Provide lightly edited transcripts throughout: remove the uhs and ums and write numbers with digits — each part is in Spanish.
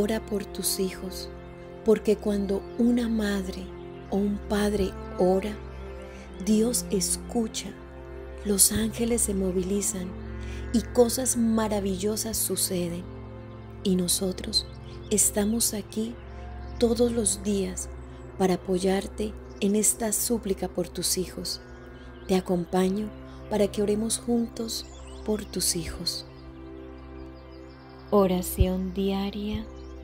Ora por tus hijos, porque cuando una madre o un padre ora, Dios escucha, los ángeles se movilizan y cosas maravillosas suceden. Y nosotros estamos aquí todos los días para apoyarte en esta súplica por tus hijos. Te acompaño para que oremos juntos por tus hijos. Oración diaria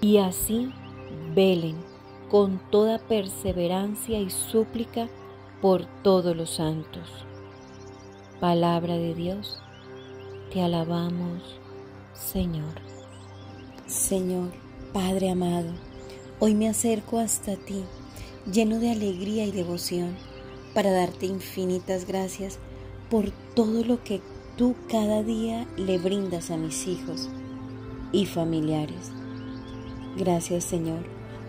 y así velen con toda perseverancia y súplica por todos los santos. Palabra de Dios, te alabamos, Señor. Señor, Padre amado, hoy me acerco hasta ti, lleno de alegría y devoción, para darte infinitas gracias por todo lo que tú cada día le brindas a mis hijos y familiares. Gracias, Señor,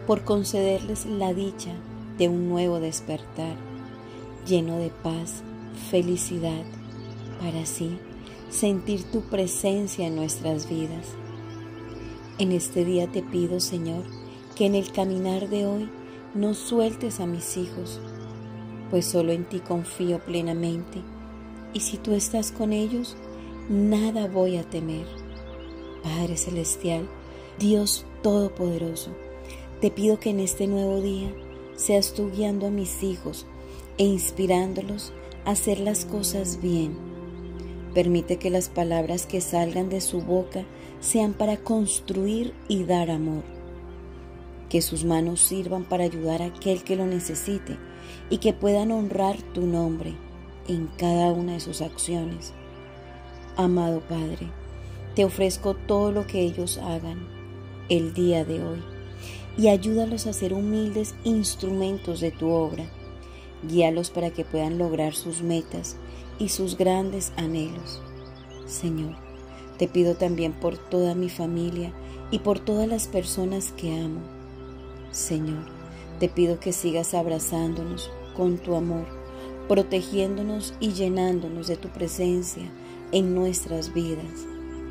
por concederles la dicha de un nuevo despertar, lleno de paz, felicidad, para así sentir tu presencia en nuestras vidas. En este día te pido, Señor, que en el caminar de hoy no sueltes a mis hijos, pues solo en ti confío plenamente, y si tú estás con ellos, nada voy a temer. Padre Celestial, Dios Todopoderoso, te pido que en este nuevo día seas tú guiando a mis hijos e inspirándolos a hacer las cosas bien. Permite que las palabras que salgan de su boca sean para construir y dar amor. Que sus manos sirvan para ayudar a aquel que lo necesite y que puedan honrar tu nombre en cada una de sus acciones. Amado Padre, te ofrezco todo lo que ellos hagan el día de hoy y ayúdalos a ser humildes instrumentos de tu obra. Guíalos para que puedan lograr sus metas y sus grandes anhelos. Señor, te pido también por toda mi familia y por todas las personas que amo. Señor, te pido que sigas abrazándonos con tu amor, protegiéndonos y llenándonos de tu presencia en nuestras vidas.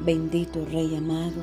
Bendito Rey amado.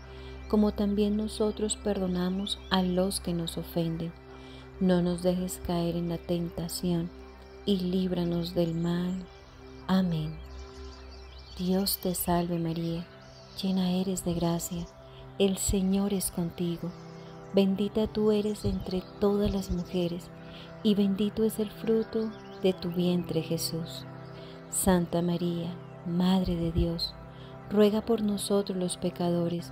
como también nosotros perdonamos a los que nos ofenden. No nos dejes caer en la tentación y líbranos del mal. Amén. Dios te salve María, llena eres de gracia, el Señor es contigo. Bendita tú eres entre todas las mujeres, y bendito es el fruto de tu vientre Jesús. Santa María, Madre de Dios, ruega por nosotros los pecadores,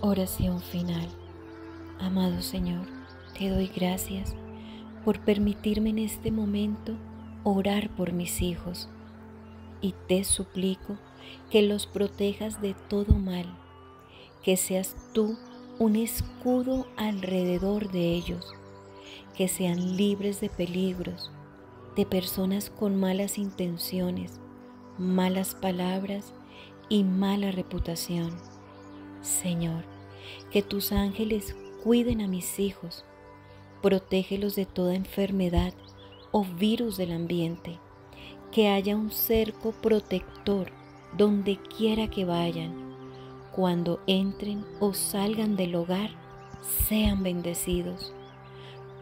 Oración final. Amado Señor, te doy gracias por permitirme en este momento orar por mis hijos, y te suplico que los protejas de todo mal, que seas tú un escudo alrededor de ellos, que sean libres de peligros, de personas con malas intenciones, malas palabras y mala reputación. Señor, que tus ángeles cuiden a mis hijos, protégelos de toda enfermedad o virus del ambiente, que haya un cerco protector donde quiera que vayan. Cuando entren o salgan del hogar, sean bendecidos.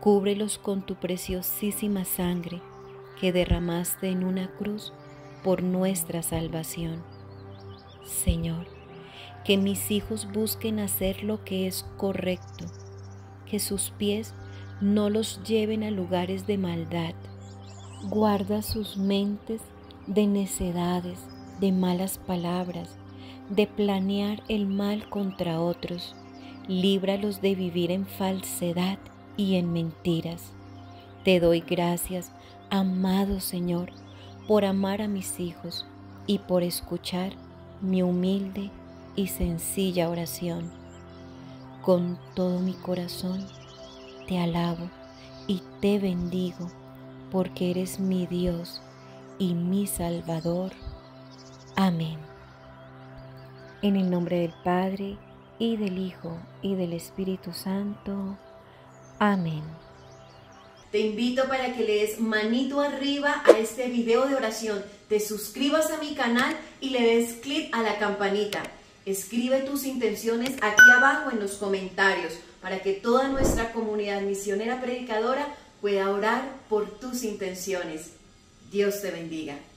Cúbrelos con tu preciosísima sangre que derramaste en una cruz por nuestra salvación. Señor, que mis hijos busquen hacer lo que es correcto, que sus pies no los lleven a lugares de maldad. Guarda sus mentes de necedades, de malas palabras, de planear el mal contra otros. Líbralos de vivir en falsedad y en mentiras. Te doy gracias, amado Señor, por amar a mis hijos y por escuchar mi humilde y sencilla oración. Con todo mi corazón te alabo y te bendigo, porque eres mi Dios y mi Salvador. Amén. En el nombre del Padre, y del Hijo, y del Espíritu Santo. Amén. Te invito para que le des manito arriba a este video de oración, te suscribas a mi canal y le des clic a la campanita. Escribe tus intenciones aquí abajo en los comentarios para que toda nuestra comunidad misionera predicadora pueda orar por tus intenciones. Dios te bendiga.